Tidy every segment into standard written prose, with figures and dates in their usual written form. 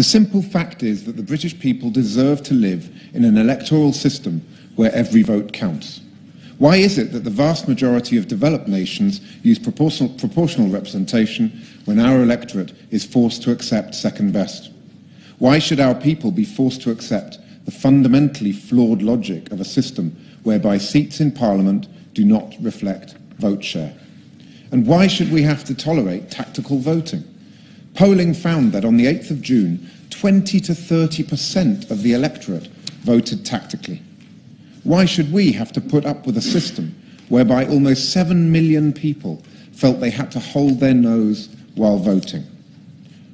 The simple fact is that the British people deserve to live in an electoral system where every vote counts. Why is it that the vast majority of developed nations use proportional representation when our electorate is forced to accept second best? Why should our people be forced to accept the fundamentally flawed logic of a system whereby seats in Parliament do not reflect vote share? And why should we have to tolerate tactical voting? Polling found that on the 8th of June, 20% to 30% of the electorate voted tactically. Why should we have to put up with a system whereby almost 7 million people felt they had to hold their nose while voting?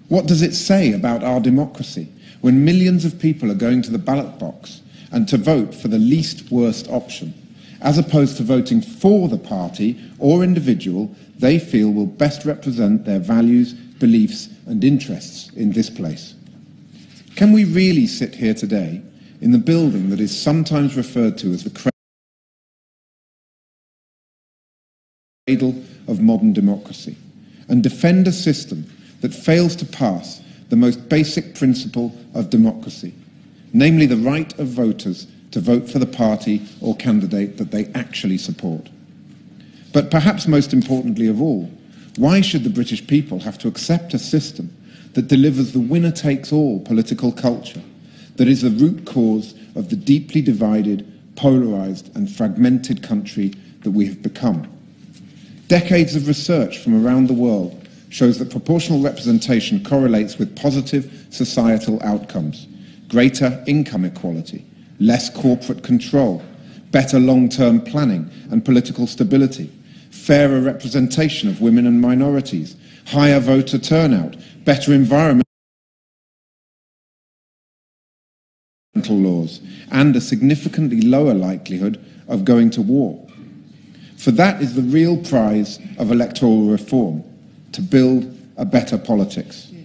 What does it say about our democracy when millions of people are going to the ballot box and to vote for the least worst option, as opposed to voting for the party or individual they feel will best represent their values, beliefs and interests in this place? Can we really sit here today in the building that is sometimes referred to as the cradle of modern democracy and defend a system that fails to pass the most basic principle of democracy, namely the right of voters to vote for the party or candidate that they actually support? But perhaps most importantly of all, why should the British people have to accept a system that delivers the winner-takes-all political culture that is the root cause of the deeply divided, polarised and fragmented country that we have become? Decades of research from around the world shows that proportional representation correlates with positive societal outcomes: greater income equality, less corporate control, better long-term planning and political stability, fairer representation of women and minorities, higher voter turnout, better environmental laws, and a significantly lower likelihood of going to war. For that is the real prize of electoral reform: to build a better politics.